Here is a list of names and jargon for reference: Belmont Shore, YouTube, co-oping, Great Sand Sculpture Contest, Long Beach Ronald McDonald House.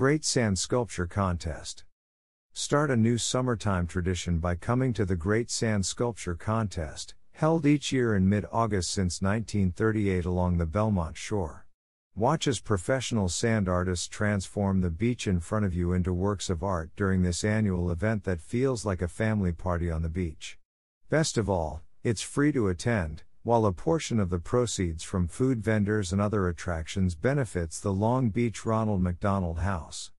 Great Sand Sculpture Contest. Start a new summertime tradition by coming to the Great Sand Sculpture Contest, held each year in mid-August since 1938 along the Belmont Shore. Watch as professional sand artists transform the beach in front of you into works of art during this annual event that feels like a family party on the beach. Best of all, it's free to attend, while a portion of the proceeds from food vendors and other attractions benefits the Long Beach Ronald McDonald House.